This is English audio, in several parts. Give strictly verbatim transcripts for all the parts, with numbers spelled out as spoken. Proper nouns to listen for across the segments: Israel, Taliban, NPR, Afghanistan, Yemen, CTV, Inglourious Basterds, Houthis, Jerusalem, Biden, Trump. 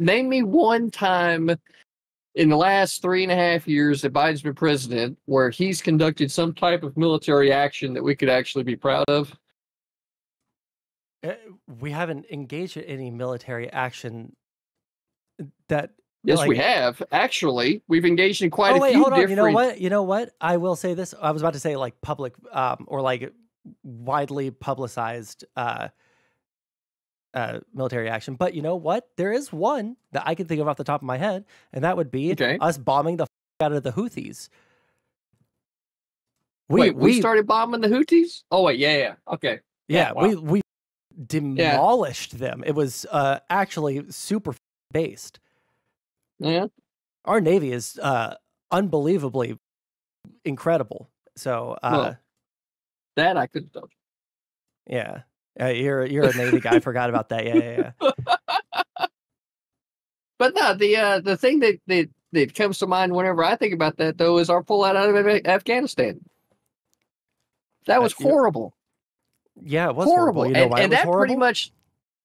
Name me one time in the last three and a half years that Biden's been president where he's conducted some type of military action that we could actually be proud of. We haven't engaged in any military action that... Yes, like, we have. Actually, we've engaged in quite oh, a wait, few hold on. different... You know what? You know what? I will say this. I was about to say like public um, or like widely publicized uh, uh, military action. But you know what? There is one that I can think of off the top of my head, and that would be okay. us bombing the f*** out of the Houthis. We, wait, we, we started bombing the Houthis? Oh, wait. Yeah, yeah. Okay. Yeah, yeah wow. we, we demolished yeah. them. It was uh, actually super based. Yeah, our Navy is uh, unbelievably incredible. So uh, well, that I couldn't tell. Yeah, uh, you're you're a Navy guy. I forgot about that. Yeah, yeah, yeah. But no, the uh, the thing that, that that comes to mind whenever I think about that though is our pullout out of Afghanistan. That was horrible. Yeah, it was horrible. horrible. You know and why and it was that horrible? pretty much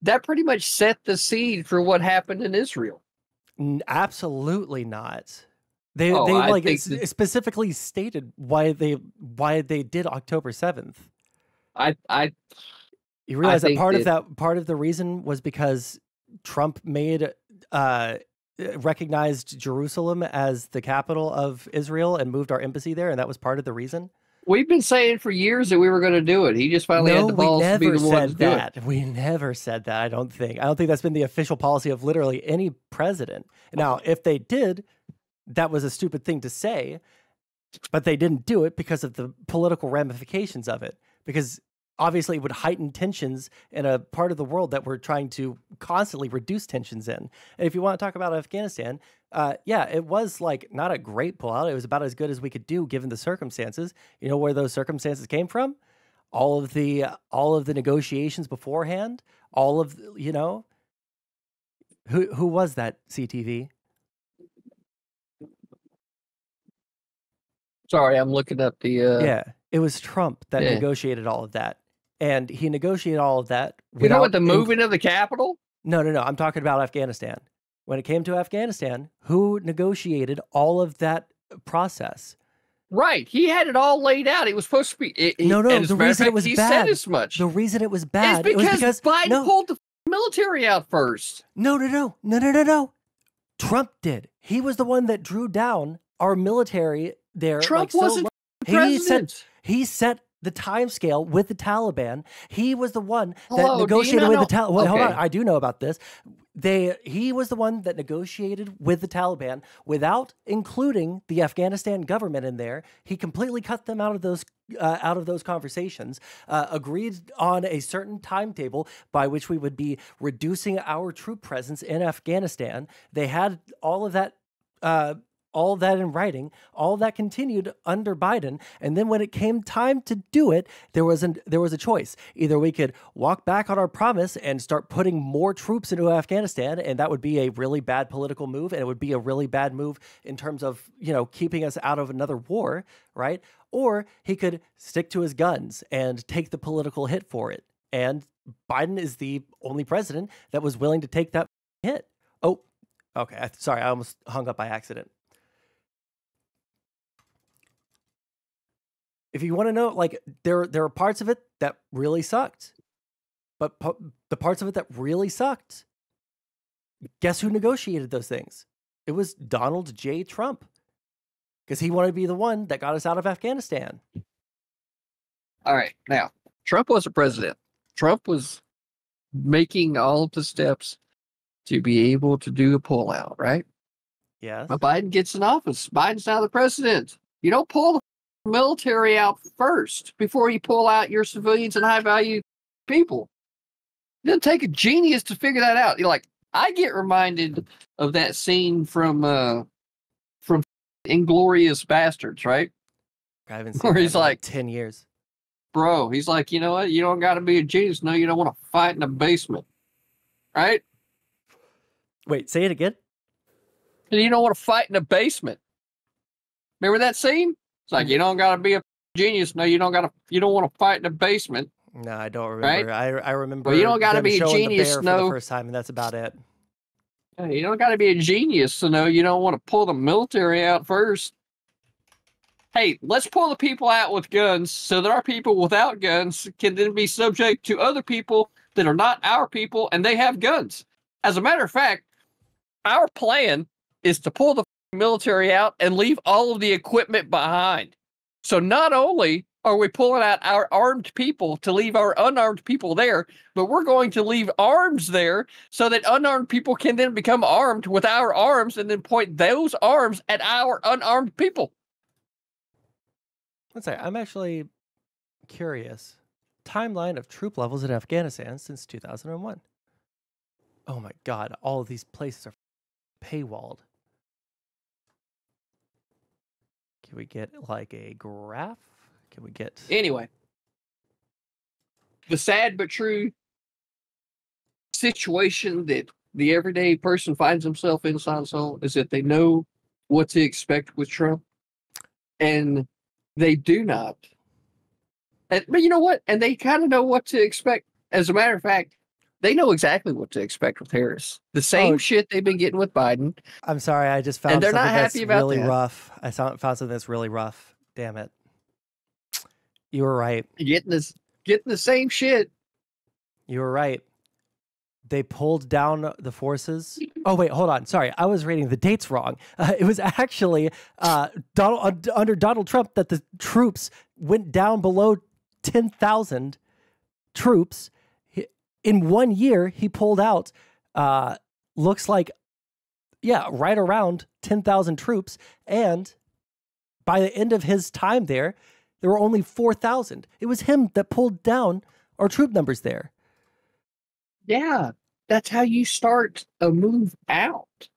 that pretty much set the seed for what happened in Israel. Absolutely not. They oh, they like that, specifically stated why they why they did October seventh. I I you realize I that part that, of that part of the reason was because Trump made uh recognized Jerusalem as the capital of Israel and moved our embassy there, and that was part of the reason. We've been saying for years that we were going to do it. He just finally no, had the balls to be the one to do that. it. We never said that, I don't think. I don't think that's been the official policy of literally any president. Now, if they did, that was a stupid thing to say, but they didn't do it because of the political ramifications of it, because obviously it would heighten tensions in a part of the world that we're trying to constantly reduce tensions in. And if you want to talk about Afghanistan... Uh, yeah, it was like not a great pullout. It was about as good as we could do given the circumstances. You know where those circumstances came from? All of the uh, all of the negotiations beforehand. All of the, you know, who who was that C T V? Sorry, I'm looking up the. Uh... Yeah, it was Trump that yeah. negotiated all of that, and he negotiated all of that. You know what? The moving of the Capitol? No, no, no. I'm talking about Afghanistan. When it came to Afghanistan, who negotiated all of that process? Right. He had it all laid out. It was supposed to be... It, no, no, the reason fact, it was he bad... He said as much. The reason it was bad... It's because, it was because Biden no, pulled the military out first. No, no, no. No, no, no, no. Trump did. He was the one that drew down our military there. Trump like, so wasn't he president. Set, he set the time scale with the Taliban. He was the one that Hello, negotiated with know? the Taliban. Well, okay. Hold on. I do know about this. They, he was the one that negotiated with the Taliban without including the Afghanistan government in there. He completely cut them out of those uh, out of those conversations, uh, agreed on a certain timetable by which we would be reducing our troop presence in Afghanistan. They had all of that, uh, all that in writing, all that continued under Biden. And then when it came time to do it, there was an, there was a choice. Either we could walk back on our promise and start putting more troops into Afghanistan, and that would be a really bad political move, and it would be a really bad move in terms of, you know, keeping us out of another war, right? Or he could stick to his guns and take the political hit for it. And Biden is the only president that was willing to take that hit. Oh, okay. I, sorry, I almost hung up by accident. If you want to know, like, there there are parts of it that really sucked. But the parts of it that really sucked, guess who negotiated those things? It was Donald J. Trump. Because he wanted to be the one that got us out of Afghanistan. All right. Now, Trump was a president. Trump was making all of the steps to be able to do a pullout, right? Yes. But Biden gets in office. Biden's now the president. You don't pull the military out first before you pull out your civilians and high-value people. It doesn't take a genius to figure that out. You're like, I get reminded of that scene from uh, from Inglourious Basterds, right? I haven't seen Where he's like, ten years, bro. He's like, you know what? You don't got to be a genius. No, you don't want to fight in the basement, right? Wait, say it again. You don't want to fight in the basement. Remember that scene? It's like, you don't gotta be a genius. No, you don't gotta. You don't want to fight in the basement. No, I don't remember. Right? I I remember. Well, you don't gotta be a genius. No, the first time, and that's about it. You don't got to be a genius to know you don't want to pull the military out first. Hey, let's pull the people out with guns so that our people without guns can then be subject to other people that are not our people and they have guns. As a matter of fact, our plan is to pull the military out and leave all of the equipment behind. So not only are we pulling out our armed people to leave our unarmed people there, but we're going to leave arms there so that unarmed people can then become armed with our arms and then point those arms at our unarmed people. Let's say, I'm actually curious. Timeline of troop levels in Afghanistan since two thousand one. Oh my God, all of these places are paywalled. Can we get like a graph? Can we get... Anyway. The sad but true situation that the everyday person finds himself inside his own is that they know what to expect with Trump. And they do not. And, but you know what? And they kind of know what to expect. As a matter of fact, they know exactly what to expect with Harris. The same oh, shit they've been getting with Biden. I'm sorry, I just found and they're something not happy that's about really that. rough. I found something that's really rough. Damn it. You were right. Getting this, getting the same shit. You were right. They pulled down the forces. Oh, wait, hold on. Sorry, I was reading the dates wrong. Uh, it was actually uh, Donald, uh, under Donald Trump that the troops went down below ten thousand troops. He, in one year, he pulled out, uh, looks like, yeah, right around ten thousand troops. And by the end of his time there, there were only four thousand. It was him that pulled down our troop numbers there. Yeah, that's how you start a move out.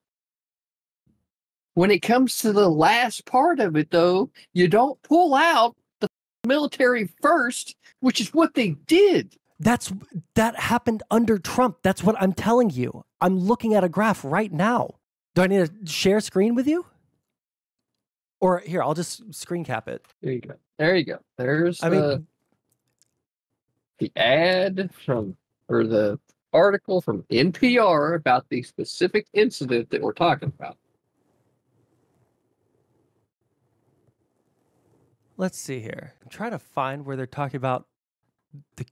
When it comes to the last part of it, though, you don't pull out the military first, which is what they did. That's that happened under Trump. That's what I'm telling you. I'm looking at a graph right now. Do I need to share screen with you? Or here, I'll just screen cap it. There you go. There you go. There's I the, mean, the ad from... or the article from N P R about the specific incident that we're talking about. Let's see here. I'm trying to find where they're talking about the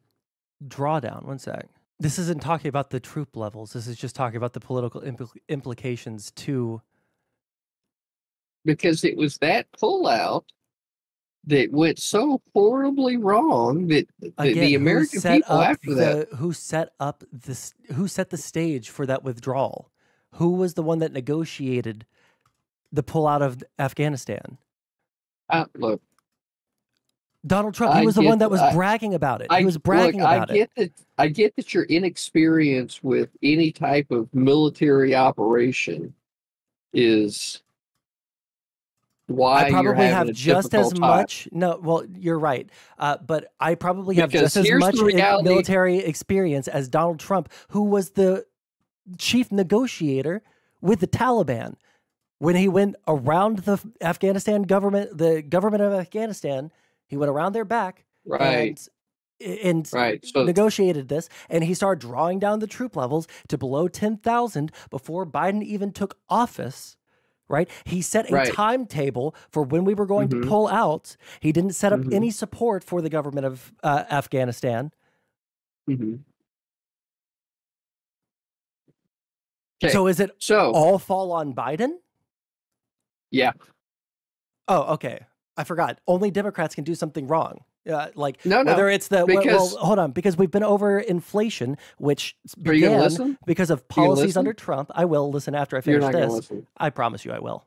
drawdown. One sec. This isn't talking about the troop levels. This is just talking about the political impl implications to... Because it was that pullout that went so horribly wrong that, that Again, the American people after the, that who set up this who set the stage for that withdrawal, who was the one that negotiated the pullout of Afghanistan? Uh, look, Donald Trump. He I was the one that was I, bragging about it. I, he was bragging look, about I get it. That, I get that your inexperience with any type of military operation is. Why I probably have just as time. much. No, well, you're right. Uh, but I probably because have just as much military experience as Donald Trump, who was the chief negotiator with the Taliban when he went around the Afghanistan government, the government of Afghanistan. He went around their back, right, and, and right. So negotiated this, and he started drawing down the troop levels to below ten thousand before Biden even took office. Right. He set a right. timetable for when we were going mm-hmm. to pull out. He didn't set up mm-hmm. any support for the government of uh, Afghanistan. Mm-hmm. So is it so, all fall on Biden? Yeah. Oh, OK. I forgot. Only Democrats can do something wrong. Uh, like no, no, whether it's the because, well, hold on, because we've been over inflation, which began because of policies under Trump. I will listen after I finish this. I promise you, I will.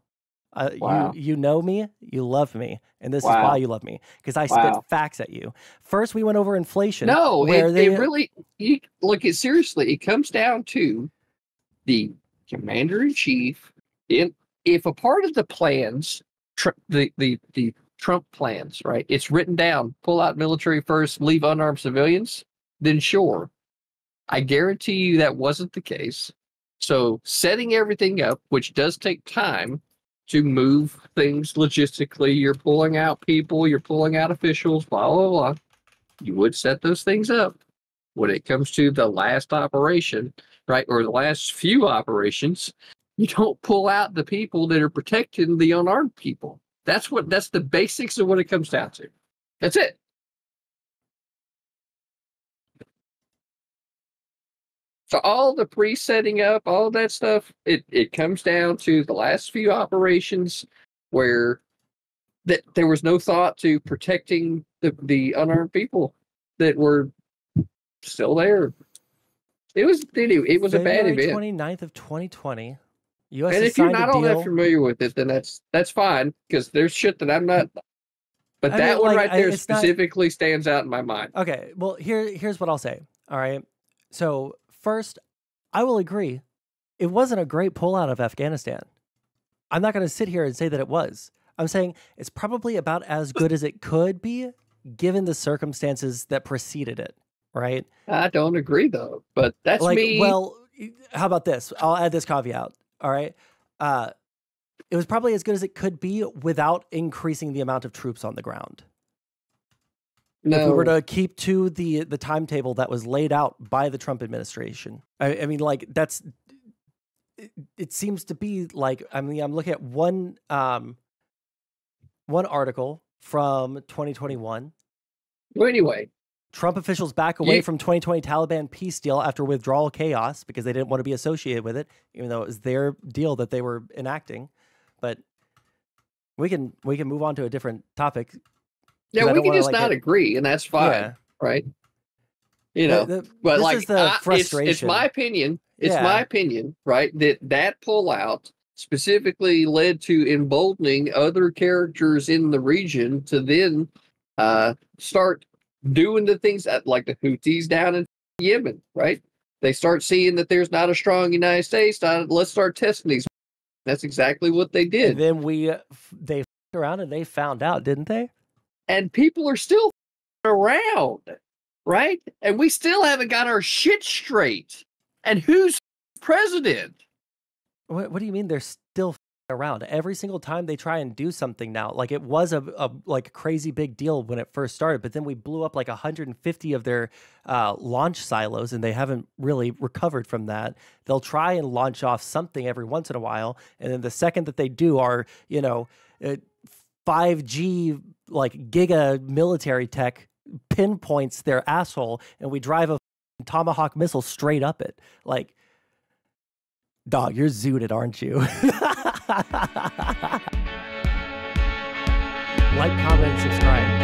Uh, wow. You you know me, you love me, and this wow. is why you love me because I wow. spit facts at you. First, we went over inflation. No, where it, they it really you, look. It seriously, it comes down to the commander in chief. In if a part of the plans, tr the the the. Trump plans, right? It's written down, pull out military first, leave unarmed civilians, then sure. I guarantee you that wasn't the case. So setting everything up, which does take time to move things logistically, you're pulling out people, you're pulling out officials, blah, blah, blah. You would set those things up. When it comes to the last operation, right, or the last few operations, you don't pull out the people that are protecting the unarmed people. That's what, that's the basics of what it comes down to. That's it. So all the pre-setting up, all that stuff, it, it comes down to the last few operations where that there was no thought to protecting the, the unarmed people that were still there. It was anyway, it was February a bad event. twenty-ninth of twenty twenty. U S and if you're not all deal. that familiar with it, then that's that's fine, because there's shit that I'm not. But I that mean, one like, right there I, specifically not... stands out in my mind. Okay, well here here's what I'll say. All right, so first, I will agree, it wasn't a great pullout of Afghanistan. I'm not going to sit here and say that it was. I'm saying it's probably about as good as it could be, given the circumstances that preceded it. Right? I don't agree though, but that's like, me. Well, how about this? I'll add this caveat. All right. Uh, it was probably as good as it could be without increasing the amount of troops on the ground. No. If we were to keep to the, the timetable that was laid out by the Trump administration. I, I mean, like that's, it, it seems to be like, I mean, I'm looking at one, um, one article from twenty twenty-one. Well, anyway. Trump officials back away yeah. from twenty twenty Taliban peace deal after withdrawal chaos because they didn't want to be associated with it, even though it was their deal that they were enacting. But we can we can move on to a different topic. Yeah, we can just like not it. agree, and that's fine, yeah. right? You know, the, the, but like the I, frustration. It's, it's my opinion. It's yeah. my opinion, right? That that pullout specifically led to emboldening other characters in the region to then uh, start. doing the things that, like the Houthis down in Yemen, right? They start seeing that there's not a strong United States. Not, let's start testing these. That's exactly what they did. And then we, they f***ed around and they found out, didn't they? And people are still f***ing around, right? And we still haven't got our shit straight. And who's president? What, what do you mean they're still f***ing around? Every single time they try and do something now, like it was a, a like crazy big deal when it first started, but then we blew up like one hundred fifty of their uh, launch silos and they haven't really recovered from that. They'll try and launch off something every once in a while. And then the second that they do are, you know, five G, like giga military tech pinpoints their asshole and we drive a Tomahawk missile straight up it. Like, dog, you're zooted, aren't you? Like, comment, and subscribe.